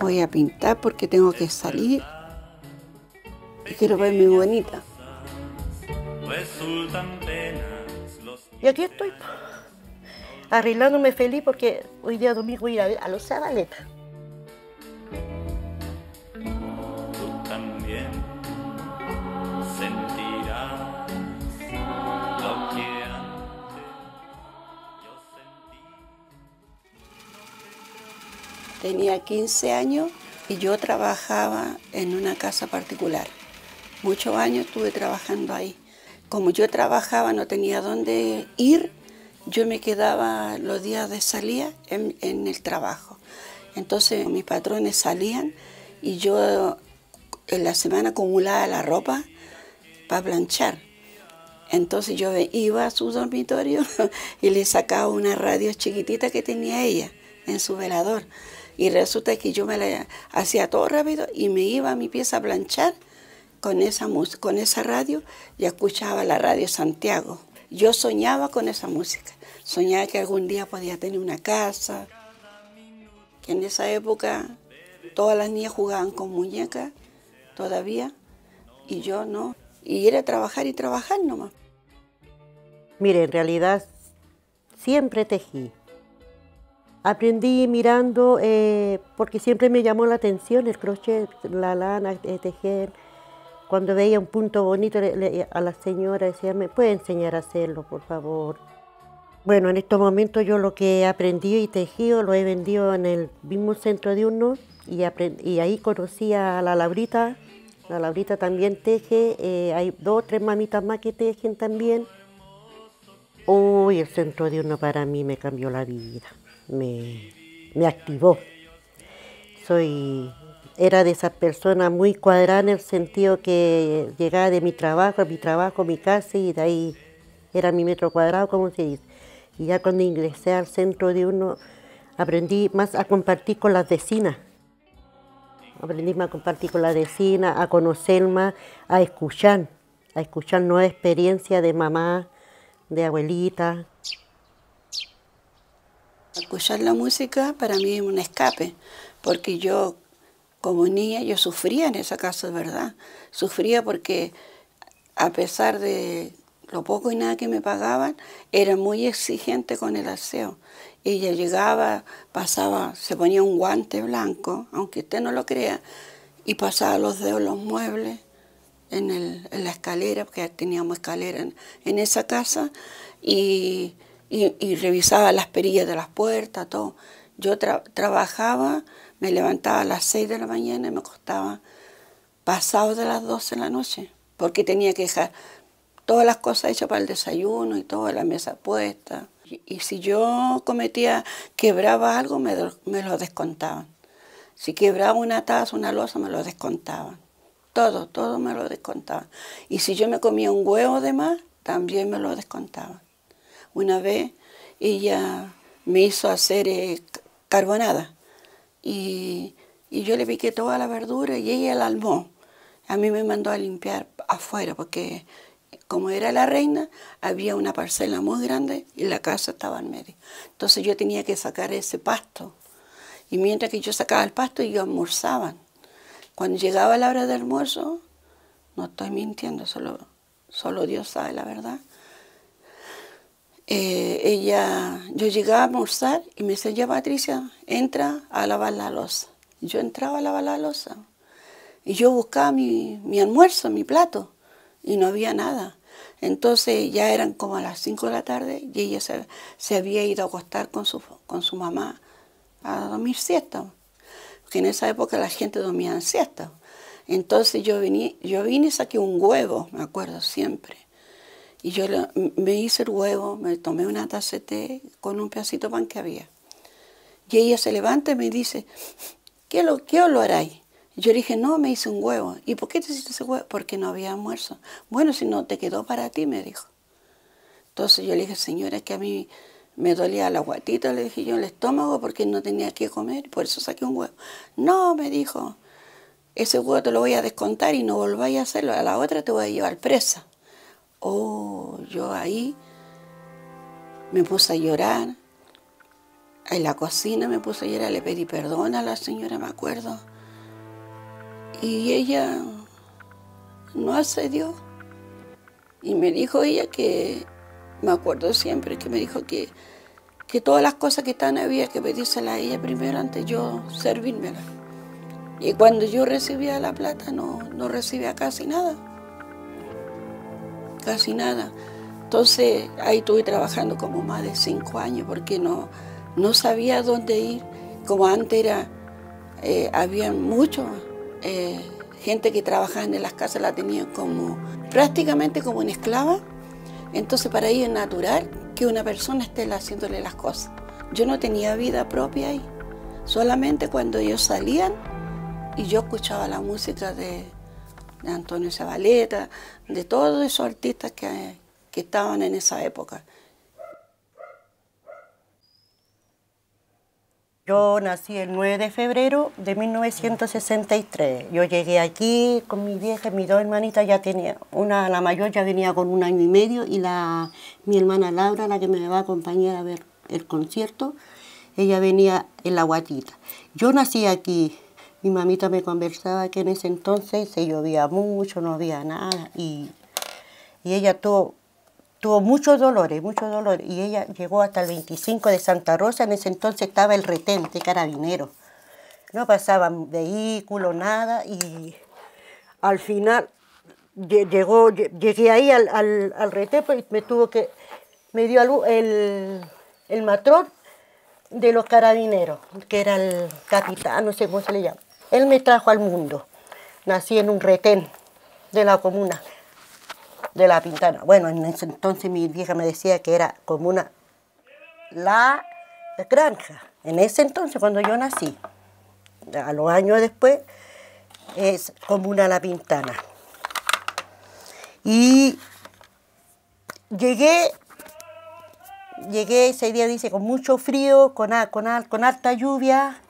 Voy a pintar porque tengo que salir y quiero verme bonita. Y aquí estoy arreglándome feliz porque hoy día domingo voy a ir a Los Zabaleta. Tenía 15 años y yo trabajaba en una casa particular. Muchos años estuve trabajando ahí. Como yo trabajaba, no tenía dónde ir, yo me quedaba los días de salida en el trabajo. Entonces mis patrones salían y yo en la semana acumulaba la ropa para planchar. Entonces yo iba a su dormitorio y le sacaba una radio chiquitita que tenía ella en su velador. Y resulta que yo me la hacía todo rápido y me iba a mi pieza a planchar con esa radio y escuchaba la radio Santiago. Yo soñaba con esa música, soñaba que algún día podía tener una casa. Que en esa época todas las niñas jugaban con muñecas todavía y yo no. Y era trabajar y trabajar nomás. Mire, en realidad siempre tejí. Aprendí mirando, porque siempre me llamó la atención el crochet, la lana, tejer. Cuando veía un punto bonito a la señora decía, ¿me puede enseñar a hacerlo, por favor? Bueno, en estos momentos yo lo que aprendí y tejido lo he vendido en el mismo Centro Diurno y ahí conocí a la Laurita. La Laurita también teje, hay dos o tres mamitas más que tejen también. Uy, el Centro Diurno para mí me cambió la vida. Me activó. Era de esas personas muy cuadrada en el sentido que llegaba de mi trabajo, a mi casa y de ahí era mi metro cuadrado, como se dice. Y ya cuando ingresé al Centro Diurno aprendí más a compartir con las vecinas. Aprendí más a compartir con las vecinas, a conocer más, a escuchar nuevas experiencias de mamá, de abuelita. Escuchar la música para mí es un escape, porque yo, como niña, yo sufría en esa casa, de verdad. Sufría porque, a pesar de lo poco y nada que me pagaban, era muy exigente con el aseo. Ella llegaba, pasaba, se ponía un guante blanco, aunque usted no lo crea, y pasaba los dedos los muebles en la escalera, porque teníamos escalera en esa casa, y revisaba las perillas de las puertas, todo. Yo trabajaba, me levantaba a las 6 de la mañana y me acostaba pasado de las 12 de la noche, porque tenía que dejar todas las cosas hechas para el desayuno y toda la mesa puesta. Y si yo quebraba algo, me lo descontaban. Si quebraba una taza, una loza, me lo descontaban. Todo me lo descontaban. Y si yo me comía un huevo de más, también me lo descontaban. Una vez ella me hizo hacer carbonada y yo le piqué toda la verdura y ella la almó. A mí me mandó a limpiar afuera porque como era la reina había una parcela muy grande y la casa estaba en medio. Entonces yo tenía que sacar ese pasto y mientras que yo sacaba el pasto ellos almorzaban. Cuando llegaba la hora del almuerzo, no estoy mintiendo, solo Dios sabe la verdad. Yo llegaba a almorzar y me decía, ya Patricia, entra a lavar la loza. Yo entraba a lavar la loza y yo buscaba mi almuerzo, mi plato, y no había nada. Entonces ya eran como a las 5 de la tarde y ella se había ido a acostar con su mamá a dormir siesta, porque en esa época la gente dormía en siesta. Entonces yo vine y saqué un huevo, me acuerdo siempre. Y yo me hice el huevo, me tomé una taza de té con un pedacito de pan que había. Y ella se levanta y me dice, ¿qué olor hay? Y yo le dije, no, me hice un huevo. ¿Y por qué te hiciste ese huevo? Porque no había almuerzo. Bueno, si no, te quedó para ti, me dijo. Entonces yo le dije, señora, es que a mí me dolía la guatita, le dije yo, el estómago, porque no tenía que comer, por eso saqué un huevo. No, me dijo, ese huevo te lo voy a descontar y no volváis a hacerlo, a la otra te voy a llevar presa. Oh, yo ahí me puse a llorar, en la cocina me puse, yo le pedí perdón a la señora, me acuerdo, y ella no accedió. Y me dijo ella que, me acuerdo siempre, que me dijo que todas las cosas que están había que pedírselas a ella primero antes yo servírmelas. Y cuando yo recibía la plata no recibía casi nada. Casi nada. Entonces ahí estuve trabajando como más de 5 años porque no sabía dónde ir. Como antes era, había mucho gente que trabajaba en las casas, la tenían como prácticamente como una esclava. Entonces para ellos es natural que una persona esté haciéndole las cosas. Yo no tenía vida propia ahí. Solamente cuando ellos salían y yo escuchaba la música de Antonio Zabaleta, de todos esos artistas que estaban en esa época. Yo nací el 9 de febrero de 1963. Yo llegué aquí con mi vieja, mis 2 hermanitas ya tenía. La mayor ya venía con 1 año y medio y mi hermana Laura, la que me va a acompañar a ver el concierto, ella venía en la guatita. Yo nací aquí. Mi mamita me conversaba que en ese entonces se llovía mucho, no había nada. Y ella tuvo muchos dolores. Y ella llegó hasta el 25 de Santa Rosa. En ese entonces estaba el retén de carabineros. No pasaban vehículos, nada. Y al final llegué ahí al retén, pues me dio a luz el matrón de los carabineros, que era el capitán, no sé cómo se le llama. Él me trajo al mundo. Nací en un retén de la comuna de La Pintana. Bueno, en ese entonces mi vieja me decía que era comuna La Granja. En ese entonces, cuando yo nací, a los años después, es comuna La Pintana. Y llegué ese día, dice, con mucho frío, con alta lluvia.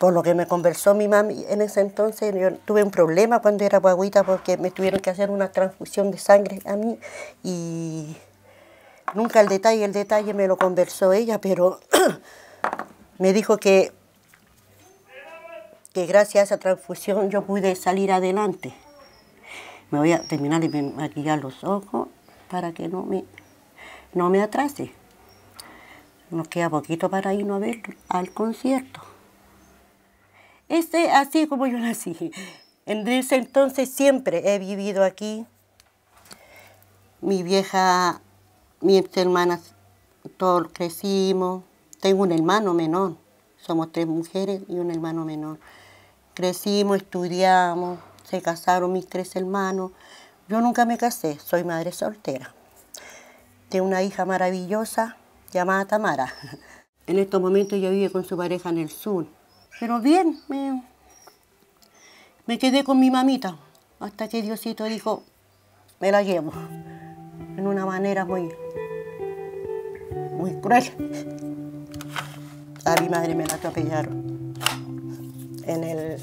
Por lo que me conversó mi mami, en ese entonces yo tuve un problema cuando era guaguita porque me tuvieron que hacer una transfusión de sangre a mí y nunca el detalle me lo conversó ella, pero me dijo que gracias a esa transfusión yo pude salir adelante. Me voy a terminar de maquillar los ojos para que no me atrase. Nos queda poquito para irnos a ver al concierto. Así como yo nací. En ese entonces siempre he vivido aquí. Mi vieja, mis hermanas, todos crecimos. Tengo un hermano menor. Somos 3 mujeres y un hermano menor. Crecimos, estudiamos, se casaron mis 3 hermanos. Yo nunca me casé, soy madre soltera. Tengo una hija maravillosa llamada Tamara. En estos momentos ella vive con su pareja en el sur. Pero bien, me quedé con mi mamita hasta que Diosito dijo, me la llevo. En una manera muy cruel. A mi madre me la atropellaron en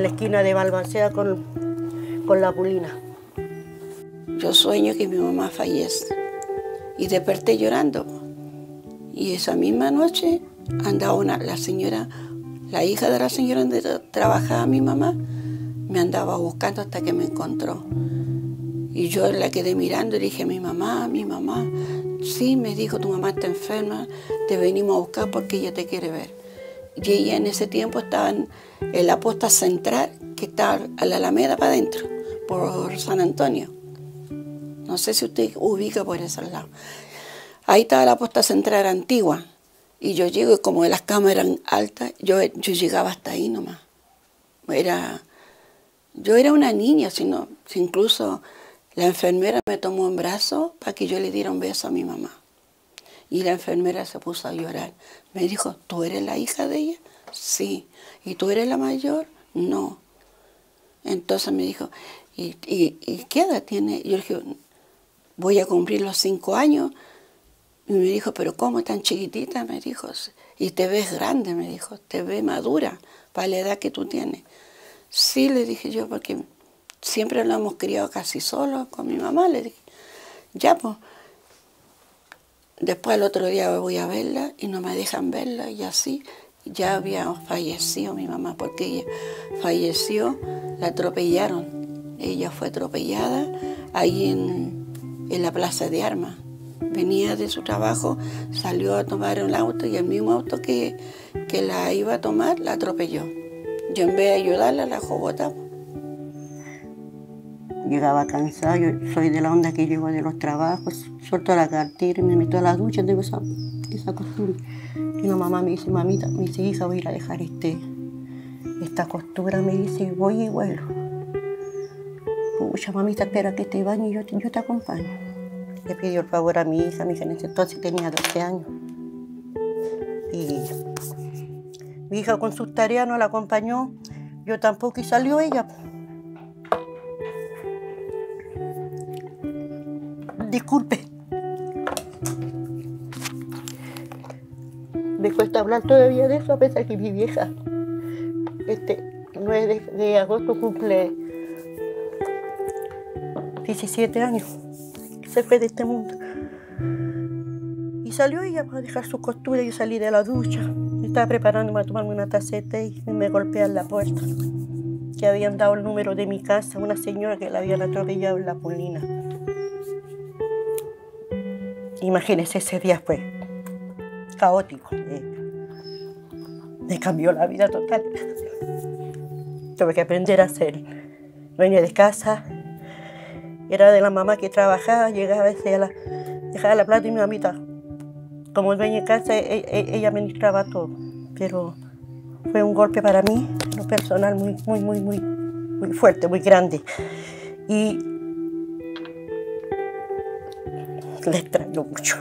la esquina de Balbancea con la Pulina. Yo sueño que mi mamá fallece y desperté llorando. Y esa misma noche andaba la señora, la hija de la señora donde trabajaba mi mamá, me andaba buscando hasta que me encontró. Y yo la quedé mirando y dije, mi mamá. Sí, me dijo, tu mamá está enferma, te venimos a buscar porque ella te quiere ver. Y ella en ese tiempo estaba en la posta central, que está a la Alameda para adentro, por San Antonio. No sé si usted ubica por esos lados. Ahí estaba la posta central antigua. Y yo llego, y como las camas eran altas, yo llegaba hasta ahí nomás. Yo era una niña, sino incluso la enfermera me tomó en brazos para que yo le diera un beso a mi mamá. Y la enfermera se puso a llorar. Me dijo, ¿tú eres la hija de ella? Sí. ¿Y tú eres la mayor? No. Entonces me dijo, ¿y qué edad tiene? Yo le dije, voy a cumplir los 5 años. Y me dijo, pero ¿cómo tan chiquitita? Me dijo, y te ves grande, me dijo, te ves madura para la edad que tú tienes. Sí, le dije yo, porque siempre lo hemos criado casi solo con mi mamá, le dije. Ya, pues, Después el otro día voy a verla y no me dejan verla, y así ya había fallecido mi mamá, porque ella falleció, la atropellaron. Ella fue atropellada ahí en la Plaza de Armas. Venía de su trabajo, salió a tomar un auto y el mismo auto que la iba a tomar la atropelló. Yo en vez de ayudarla la jobotaba. Llegaba cansada, yo soy de la onda que llego de los trabajos, suelto la cartera y me meto a la ducha, tengo esa costumbre. Y la mamá me dice, mamita, me dice, hija, voy a ir a dejar esta costura, me dice, voy y vuelvo. Pucha, mamita, espera que te bañe y yo te acompaño. Le pidió el favor a mi hija en ese entonces tenía 12 años. Y mi hija con sus tareas no la acompañó, yo tampoco, y salió ella. Disculpe. Me cuesta hablar todavía de eso, a pesar que mi vieja este 9 de agosto cumple 17 años. Se fue de este mundo. Y salió ella para dejar sus costuras. Yo salí de la ducha. Estaba preparándome a tomarme una taceta y me golpean la puerta. Que habían dado el número de mi casa a una señora que la habían atropellado en la Polina. Imagínense, ese día fue caótico. Me cambió la vida total. Tuve que aprender a ser dueña de casa. Era de la mamá que trabajaba, llegaba, dejaba la plata y mi mamita, como dueña de casa, ella administraba todo. Pero fue un golpe para mí, lo personal, muy fuerte, muy grande. Y le extraño mucho.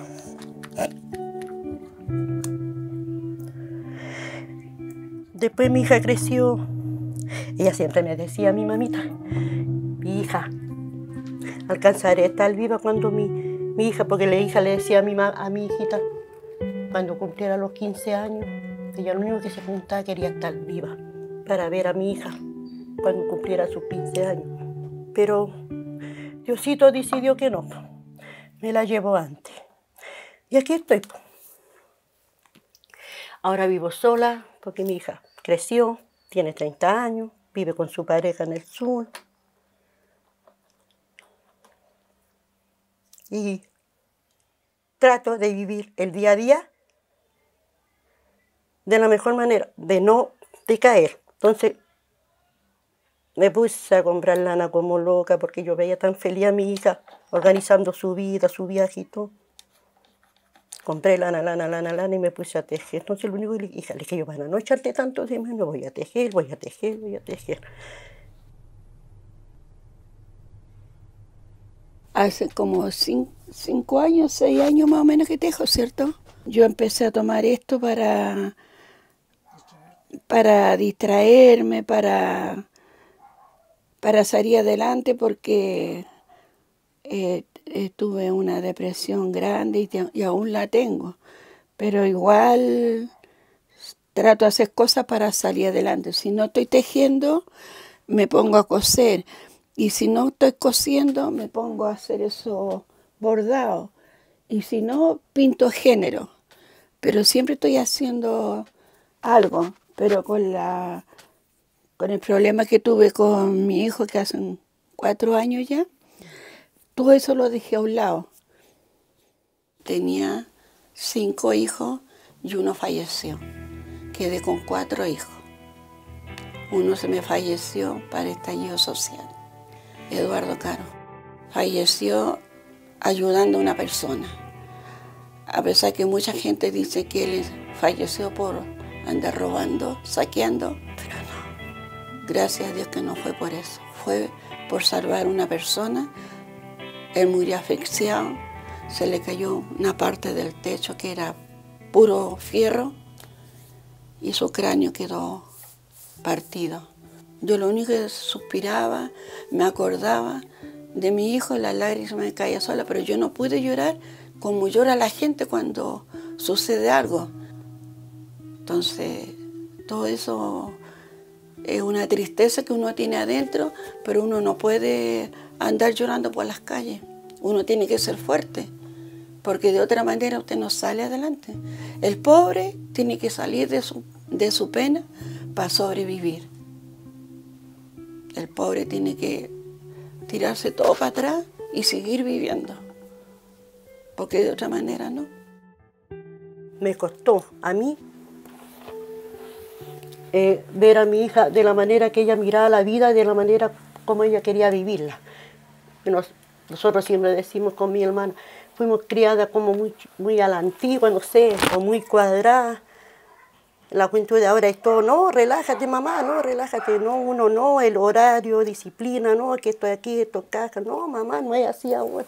Después mi hija creció, ella siempre me decía a mi mamita, mi hija, alcanzaré a estar viva cuando mi hija, porque la hija le decía a mi hijita, cuando cumpliera los 15 años, ella lo único que se preguntaba quería estar viva, para ver a mi hija cuando cumpliera sus 15 años. Pero Diosito decidió que no, me la llevó antes. Y aquí estoy. Ahora vivo sola, porque mi hija creció, tiene 30 años, vive con su pareja en el sur. Y trato de vivir el día a día de la mejor manera, de no decaer. Entonces me puse a comprar lana como loca porque yo veía tan feliz a mi hija organizando su vida, su viaje y todo. Compré lana y me puse a tejer. Entonces lo único que le dije, hija, le dije yo, para no echarte tanto de mano, voy a tejer. Hace como 6 años más o menos que tejo, ¿cierto? Yo empecé a tomar esto para distraerme, para salir adelante, porque tuve una depresión grande y aún la tengo. Pero igual trato de hacer cosas para salir adelante. Si no estoy tejiendo, me pongo a coser. Y si no estoy cosiendo, me pongo a hacer esos bordados. Y si no, pinto género. Pero siempre estoy haciendo algo. Pero con el problema que tuve con mi hijo, que hace 4 años ya, todo eso lo dejé a un lado. Tenía 5 hijos y uno falleció. Quedé con 4 hijos. Uno se me falleció para estallido social. Eduardo Caro falleció ayudando a una persona, a pesar que mucha gente dice que él falleció por andar robando, saqueando, pero no. Gracias a Dios que no fue por eso, fue por salvar a una persona. Él murió asfixiado, se le cayó una parte del techo que era puro fierro y su cráneo quedó partido. Yo lo único que suspiraba, me acordaba de mi hijo, la lágrima me caía sola, pero yo no pude llorar como llora la gente cuando sucede algo. Entonces, todo eso es una tristeza que uno tiene adentro, pero uno no puede andar llorando por las calles. Uno tiene que ser fuerte, porque de otra manera usted no sale adelante. El pobre tiene que salir de su pena para sobrevivir. El pobre tiene que tirarse todo para atrás y seguir viviendo, porque de otra manera no. Me costó a mí ver a mi hija de la manera que ella miraba la vida, de la manera como ella quería vivirla. Nosotros siempre decimos con mi hermana, fuimos criadas como muy a la antigua, no sé, o muy cuadrada. La juventud de ahora es todo, no, relájate mamá, no, relájate, no, uno no, el horario, disciplina, no, que esto aquí, esto caja, no mamá, no es así ahora.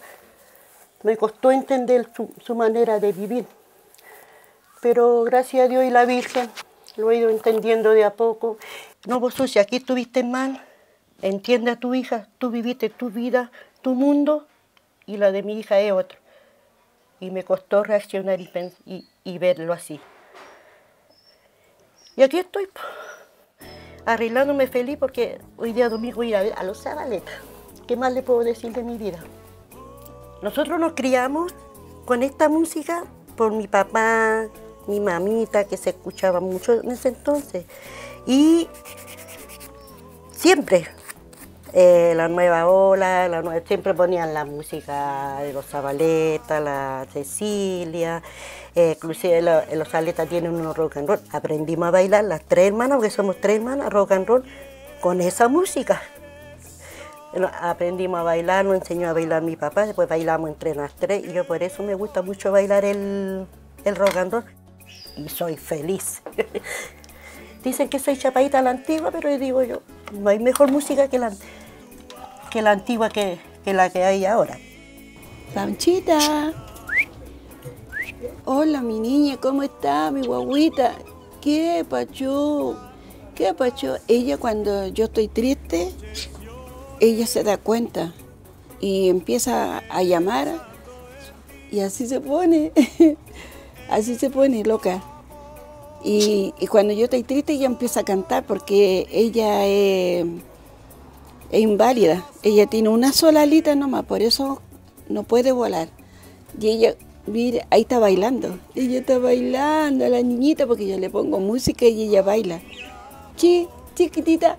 Me costó entender su manera de vivir, pero gracias a Dios y la Virgen lo he ido entendiendo de a poco. No, vos Sucia, aquí estuviste mal, entiende a tu hija, tú viviste tu vida, tu mundo, y la de mi hija es otro. Y me costó reaccionar y verlo así. Y aquí estoy, arreglándome feliz porque hoy día domingo voy a ir a los Zabaleta. ¿Qué más le puedo decir de mi vida? Nosotros nos criamos con esta música por mi papá, mi mamita, que se escuchaba mucho en ese entonces. Y siempre, la Nueva Ola, siempre ponían la música de los Zabaleta, la Cecilia. Inclusive los Zabaleta tienen unos rock and roll. Aprendimos a bailar las tres hermanas, porque somos tres hermanas, rock and roll, con esa música. Aprendimos a bailar, nos enseñó a bailar mi papá, después bailamos entre las tres, y yo por eso me gusta mucho bailar el rock and roll. Y soy feliz. Dicen que soy chapadita a la antigua, pero digo yo, no hay mejor música que la antigua, que la que hay ahora. Panchita. Hola, mi niña, ¿cómo está, mi guaguita? ¿Qué pacho? ¿Qué pacho? Ella, cuando yo estoy triste, ella se da cuenta y empieza a llamar y así se pone, así se pone, loca. Y cuando yo estoy triste, ella empieza a cantar porque ella es inválida. Ella tiene una sola alita nomás, por eso no puede volar. Y ella... Mira, ahí está bailando. Ella está bailando a la niñita porque yo le pongo música y ella baila. Chiquitita.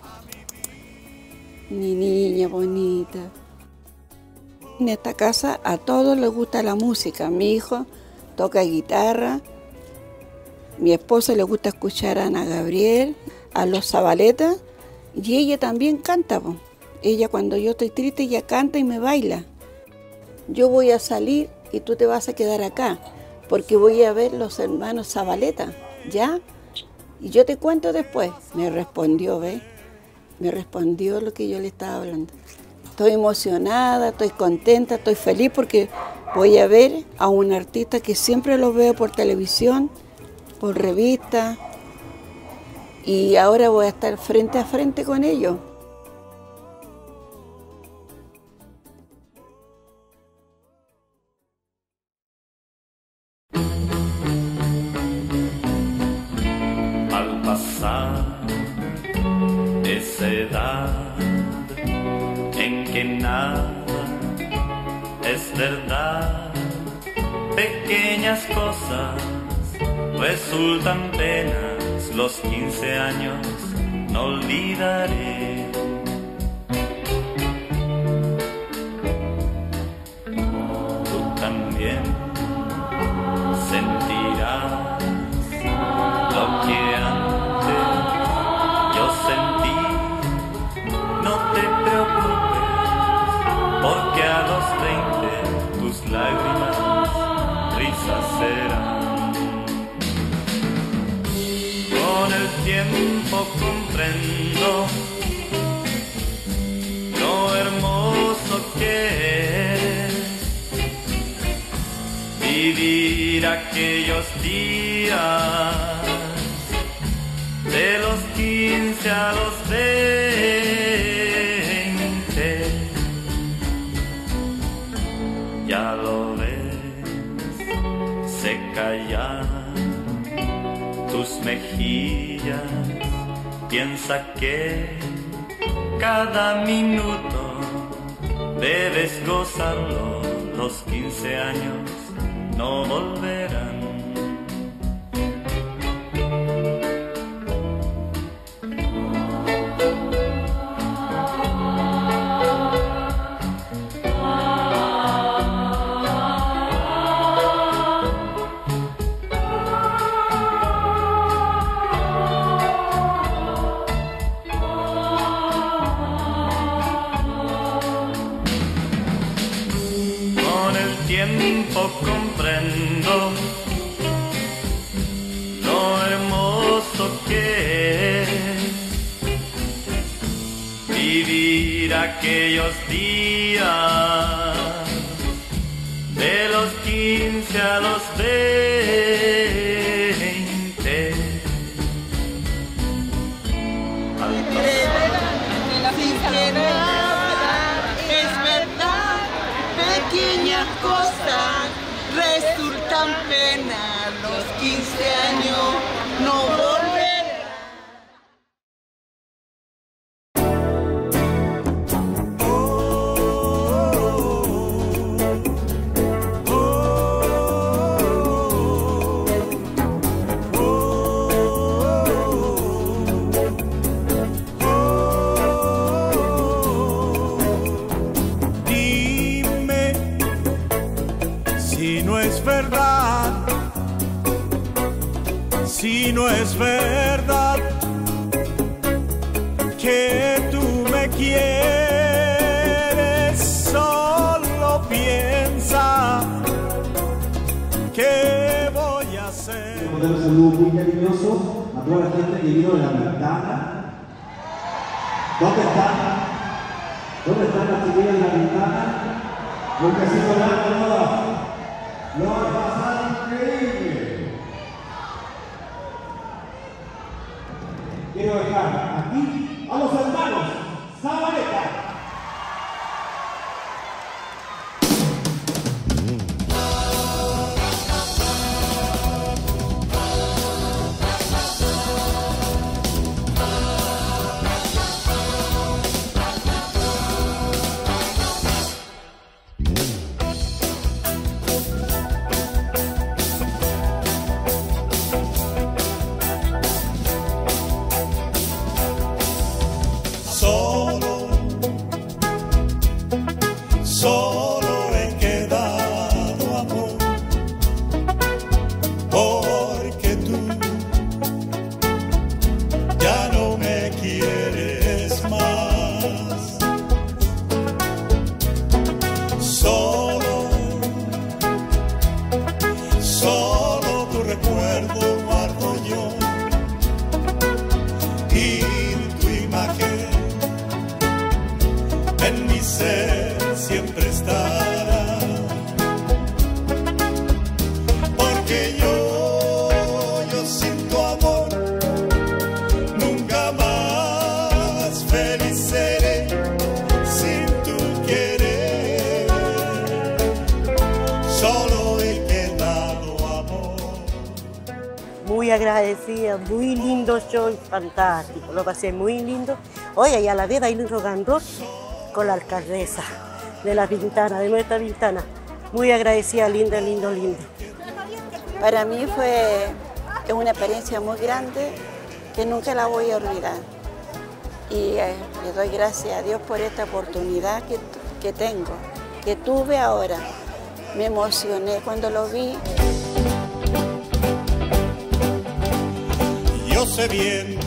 Mi niña bonita. En esta casa a todos les gusta la música. Mi hijo toca guitarra. Mi esposo le gusta escuchar a Ana Gabriel, a los Zabaleta. Y ella también canta. Po. Ella, cuando yo estoy triste, ella canta y me baila. Yo voy a salir y tú te vas a quedar acá, porque voy a ver los hermanos Zabaleta, ¿ya? Y yo te cuento después. Me respondió, ¿ves? Me respondió lo que yo le estaba hablando. Estoy emocionada, estoy contenta, estoy feliz porque voy a ver a un artista que siempre lo veo por televisión, por revista, y ahora voy a estar frente a frente con ellos. Resultan penas, los 15 años no olvidaré. Tú también sentirás lo que antes yo sentí. No te preocupes, porque a los 20 tus lágrimas risas serán. Tiempo comprendo lo hermoso que es vivir aquellos días de los 15 a los 20. Ya lo ves, se callan tus mejillas, piensa que cada minuto debes gozarlo, los 15 años no volverán. Aquellos días de los 15 a los 20. Es verdad, pequeñas cosas resultan pena. Los 15 años no volverán. Si no es verdad que tú me quieres, solo piensa que voy a hacer. Quiero mandar un saludo muy cariñoso a toda la gente que vino de La Pintana. ¿Dónde están? ¿Dónde están las chicas de La Pintana? Nunca se hizo nada, no ha pasado increíble. Quiero dejar aquí a los hermanos Zabaleta. Agradecida, muy lindo show, fantástico, lo pasé muy lindo. Oye, y a la vez bailé rock and roll con la alcaldesa de La Pintana, de nuestra Pintana. Muy agradecida, linda, lindo, lindo. Para mí fue una experiencia muy grande que nunca la voy a olvidar. Y le doy gracias a Dios por esta oportunidad que tengo, que tuve ahora. Me emocioné cuando lo vi. Yo sé bien.